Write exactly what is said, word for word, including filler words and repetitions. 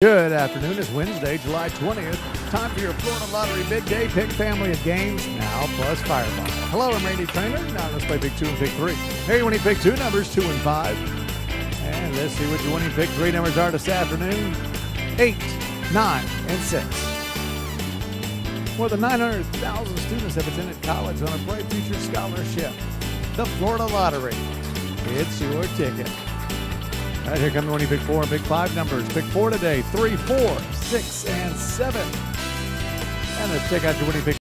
Good afternoon. It's Wednesday, July twentieth. Time for your Florida Lottery Big Day. Pick family of games now plus Fireball. Hello, I'm Randy Traynor. Now let's play Pick two and Pick three. Here you winning Pick two numbers, two and five. And let's see what your winning Pick three numbers are this afternoon. eight, nine, and six. More than nine hundred thousand students have attended college on a Bright Future Scholarship. The Florida Lottery. It's your ticket. All right, here come the winning Pick four and Pick five numbers. Pick four today, three, four, six, and seven. And let's check out your winning Pick.